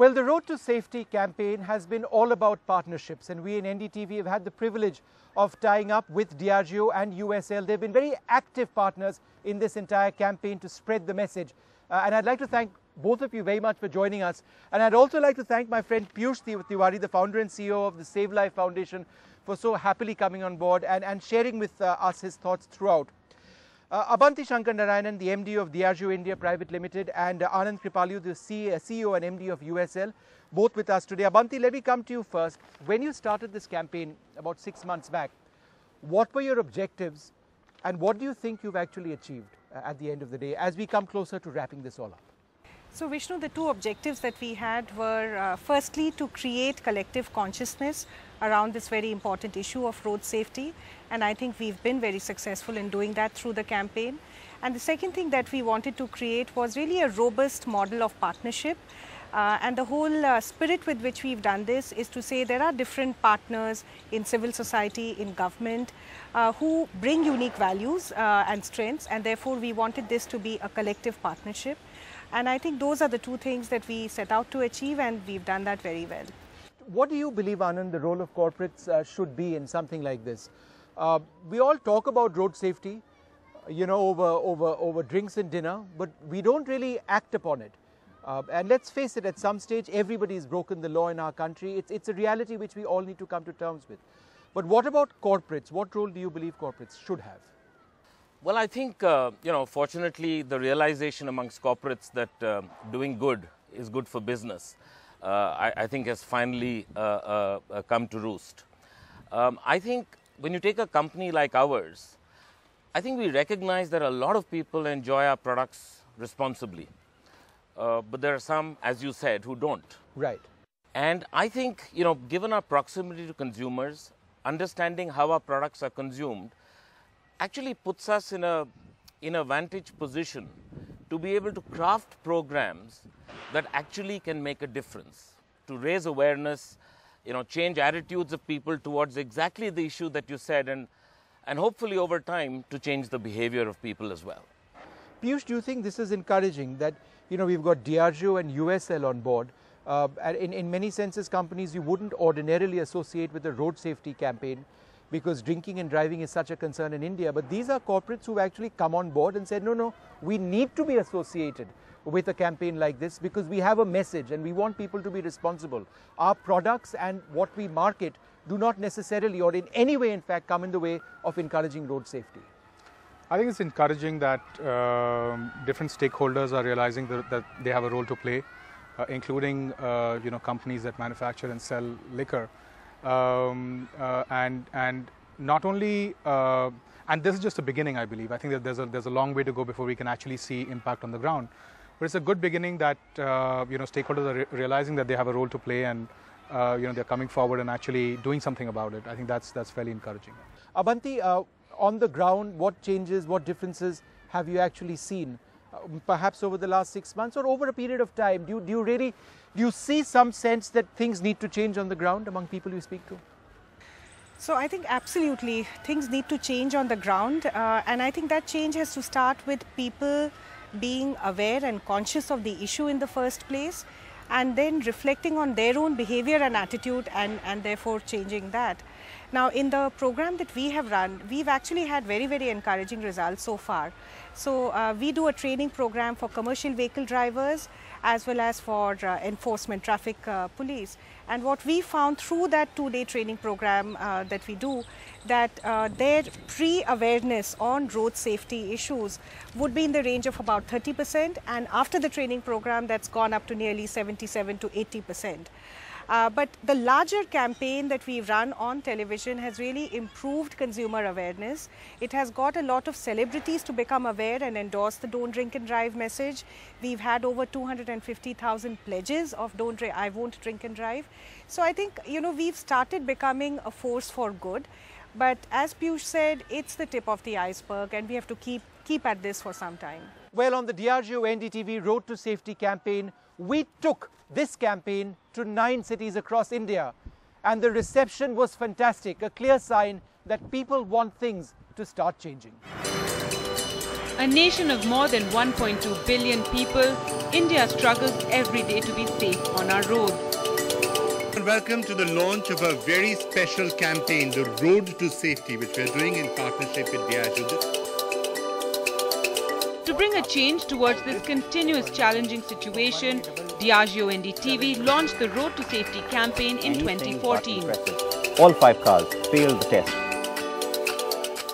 Well, the Road to Safety campaign has been all about partnerships, and we in NDTV have had the privilege of tying up with Diageo and USL. They've been very active partners in this entire campaign to spread the message. And I'd like to thank both of you very much for joining us. And I'd also like to thank my friend Piyush Tewari, the founder and CEO of the Save Life Foundation, for so happily coming on board and sharing with us his thoughts throughout. Abanti Sankaranarayanan, the MD of Diageo India Private Limited, and Anand Kripalu, the CEO and MD of USL, both with us today. Abanti, let me come to you first. When you started this campaign about 6 months back, what were your objectives and what do you think you've actually achieved at the end of the day as we come closer to wrapping this all up? So Vishnu, the two objectives that we had were firstly to create collective consciousness around this very important issue of road safety, and I think we've been very successful in doing that through the campaign. And the second thing that we wanted to create was really a robust model of partnership, and the whole spirit with which we've done this is to say there are different partners in civil society, in government, who bring unique values and strengths, and therefore we wanted this to be a collective partnership. And I think those are the two things that we set out to achieve, and we've done that very well. What do you believe, Anand, the role of corporates should be in something like this? We all talk about road safety, you know, over drinks and dinner, but we don't really act upon it. And let's face it, at some stage, everybody's broken the law in our country. It's a reality which we all need to come to terms with. But what about corporates? What role do you believe corporates should have? Well, I think, you know, fortunately, the realization amongst corporates that doing good is good for business, I think has finally come to roost. I think when you take a company like ours, I think we recognize that a lot of people enjoy our products responsibly. But there are some, as you said, who don't. Right. And I think, you know, given our proximity to consumers, understanding how our products are consumed actually puts us in a vantage position to be able to craft programs that actually can make a difference, to raise awareness, you know, change attitudes of people towards exactly the issue that you said, and hopefully over time to change the behavior of people as well. Piyush, do you think this is encouraging that, you know, we've got Diageo and USL on board? In many senses, companies you wouldn't ordinarily associate with a road safety campaign, because drinking and driving is such a concern in India. But these are corporates who've actually come on board and said, no, no, we need to be associated with a campaign like this because we have a message and we want people to be responsible. Our products and what we market do not necessarily or in any way, in fact, come in the way of encouraging road safety. I think it's encouraging that different stakeholders are realizing that they have a role to play, including you know, companies that manufacture and sell liquor. And not only and this is just a beginning, I believe. I think that there's a long way to go before we can actually see impact on the ground, but it's a good beginning that you know, stakeholders are realizing that they have a role to play, and you know, they're coming forward and actually doing something about it. I think that's fairly encouraging. Abanti, on the ground, what changes, what differences have you actually seen, perhaps over the last 6 months or over a period of time? Do you see some sense that things need to change on the ground among people you speak to? So I think absolutely things need to change on the ground, and I think that change has to start with people being aware and conscious of the issue in the first place, and then reflecting on their own behavior and attitude, and therefore changing that. Now, in the program that we have run, we've actually had very, very encouraging results so far. So we do a training program for commercial vehicle drivers as well as for enforcement, traffic police. And what we found through that two-day training program that we do, that their pre-awareness on road safety issues would be in the range of about 30%. And after the training program, that's gone up to nearly 77 to 80%. But the larger campaign that we run on television has really improved consumer awareness. It has got a lot of celebrities to become aware and endorse the Don't Drink and Drive message. We've had over 250,000 pledges of I won't drink and drive. So I think, you know, we've started becoming a force for good. But as Piyush said, it's the tip of the iceberg, and we have to keep at this for some time. Well, on the Diageo NDTV Road to Safety campaign, we took this campaign to 9 cities across India, and the reception was fantastic, a clear sign that people want things to start changing. A nation of more than 1.2 billion people, India struggles every day to be safe on our road. Welcome to the launch of a very special campaign, the Road to Safety, which we are doing in partnership with Diageo. To bring a change towards this continuous challenging situation, Diageo NDTV launched the Road to Safety campaign in 2014. All 5 cars failed the test.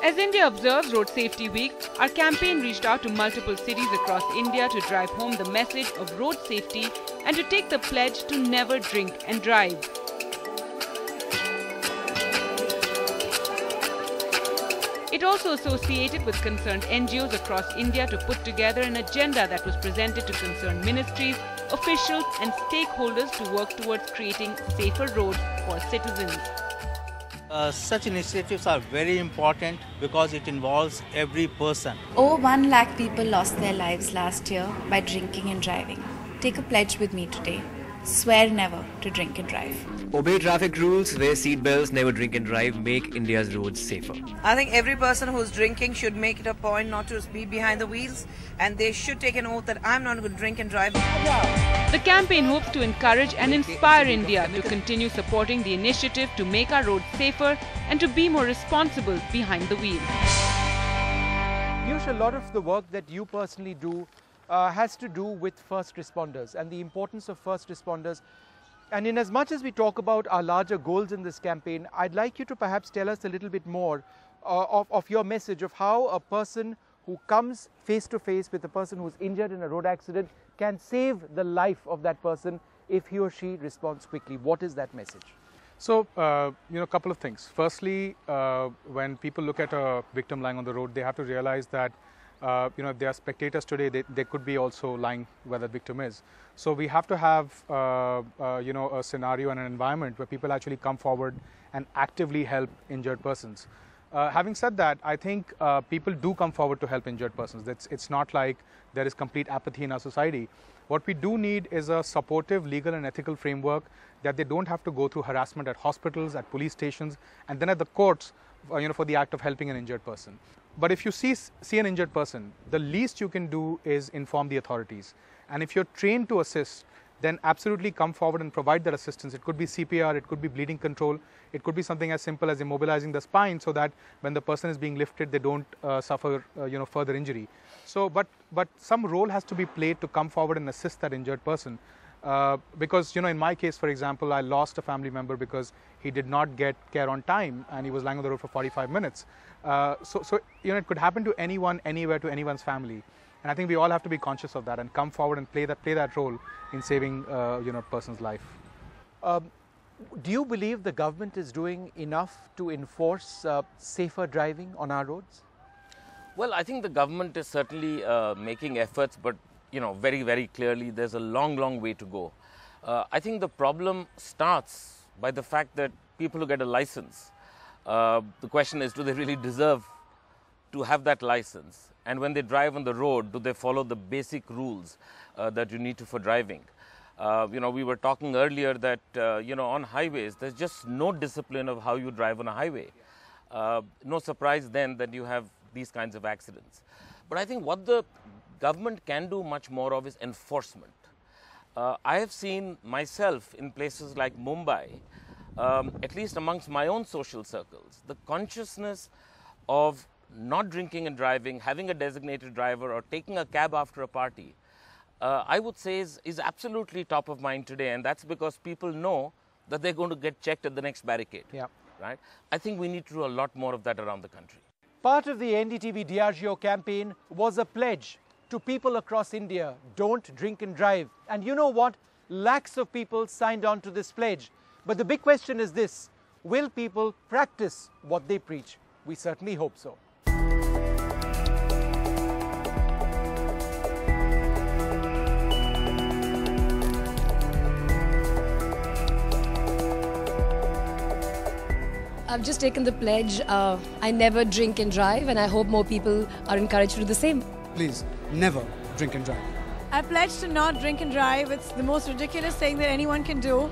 As India observes Road Safety Week, our campaign reached out to multiple cities across India to drive home the message of road safety and to take the pledge to never drink and drive. It also associated with concerned NGOs across India to put together an agenda that was presented to concerned ministries, officials and stakeholders to work towards creating safer roads for citizens. Such initiatives are very important because it involves every person. Over 1 lakh people lost their lives last year by drinking and driving. Take a pledge with me today. Swear never to drink and drive. Obey traffic rules, wear seat belts, never drink and drive. Make India's roads safer. I think every person who's drinking should make it a point not to be behind the wheels, and they should take an oath that I'm not going to drink and drive. The campaign hopes to encourage and inspire India to continue supporting the initiative to make our roads safer and to be more responsible behind the wheel. Piyush, a lot of the work that you personally do has to do with first responders and the importance of first responders. And in as much as we talk about our larger goals in this campaign, I'd like you to perhaps tell us a little bit more of your message of how a person who comes face to face with a person who's injured in a road accident can save the life of that person if he or she responds quickly. What is that message? So, a couple of things. Firstly, when people look at a victim lying on the road, they have to realize that, if they are spectators today, they could be also lying where the victim is. So we have to have, a scenario and an environment where people actually come forward and actively help injured persons. Having said that, I think people do come forward to help injured persons. It's not like there is complete apathy in our society. What we do need is a supportive legal and ethical framework that they don't have to go through harassment at hospitals, at police stations, and then at the courts, for the act of helping an injured person. But if you see an injured person, the least you can do is inform the authorities. And if you're trained to assist, then absolutely come forward and provide that assistance. It could be CPR, it could be bleeding control, it could be something as simple as immobilizing the spine so that when the person is being lifted, they don't suffer, further injury. So, but some role has to be played to come forward and assist that injured person. Because, in my case, for example, I lost a family member because he did not get care on time and he was lying on the road for 45 minutes. So it could happen to anyone, anywhere, to anyone's family. And I think we all have to be conscious of that and come forward and play that role in saving, a person's life. Do you believe the government is doing enough to enforce safer driving on our roads? Well, I think the government is certainly making efforts, but very, very clearly there's a long, long way to go. I think the problem starts by the fact that people who get a license, the question is, do they really deserve to have that license? And when they drive on the road, do they follow the basic rules that you need to for driving? We were talking earlier that, on highways, there's just no discipline of how you drive on a highway. No surprise then that you have these kinds of accidents. But I think what the government can do much more of is enforcement. I have seen myself in places like Mumbai, at least amongst my own social circles, the consciousness of not drinking and driving, having a designated driver or taking a cab after a party, I would say is absolutely top of mind today. And that's because people know that they're going to get checked at the next barricade. Yeah. Right? I think we need to do a lot more of that around the country. Part of the NDTV Diageo campaign was a pledge to people across India, don't drink and drive. And you know what? Lakhs of people signed on to this pledge. But the big question is this, will people practice what they preach? We certainly hope so. I've just taken the pledge, I never drink and drive, and I hope more people are encouraged to do the same. Please, never drink and drive. I pledge to not drink and drive. It's the most ridiculous thing that anyone can do,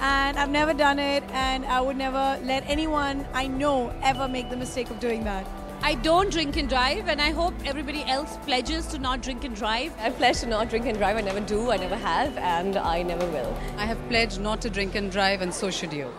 and I've never done it, and I would never let anyone I know ever make the mistake of doing that. I don't drink and drive, and I hope everybody else pledges to not drink and drive. I pledge to not drink and drive. I never do, I never have, and I never will. I have pledged not to drink and drive, and so should you.